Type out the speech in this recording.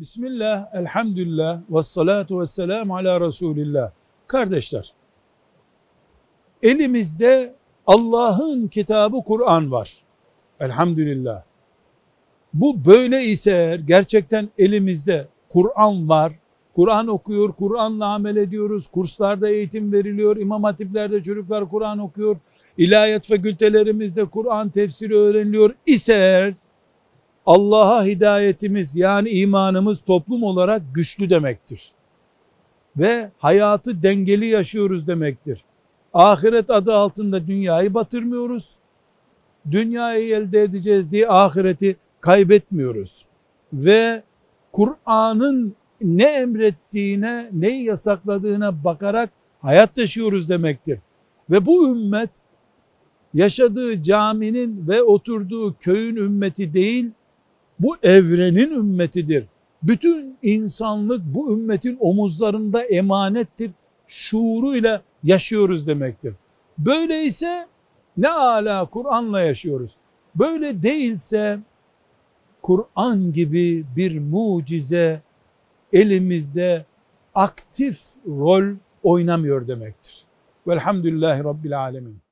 Bismillah, elhamdülillah, vessalatu vesselamu ala Resulillah. Kardeşler, elimizde Allah'ın kitabı Kur'an var. Elhamdülillah. Bu böyle ise eğer gerçekten elimizde Kur'an var. Kur'an okuyor, Kur'an'la amel ediyoruz. Kurslarda eğitim veriliyor. İmam hatiplerde çocuklar Kur'an okuyor. İlahiyat fakültelerimizde Kur'an tefsiri öğreniliyor ise eğer Allah'a hidayetimiz yani imanımız toplum olarak güçlü demektir. Ve hayatı dengeli yaşıyoruz demektir. Ahiret adı altında dünyayı batırmıyoruz. Dünyayı elde edeceğiz diye ahireti kaybetmiyoruz. Ve Kur'an'ın ne emrettiğine, neyi yasakladığına bakarak hayat yaşıyoruz demektir. Ve bu ümmet yaşadığı caminin ve oturduğu köyün ümmeti değil, bu evrenin ümmetidir. Bütün insanlık bu ümmetin omuzlarında emanettir. Şuuruyla yaşıyoruz demektir. Böyleyse ne ala Kur'an'la yaşıyoruz. Böyle değilse Kur'an gibi bir mucize elimizde aktif rol oynamıyor demektir. Velhamdülillahi Rabbil Alemin.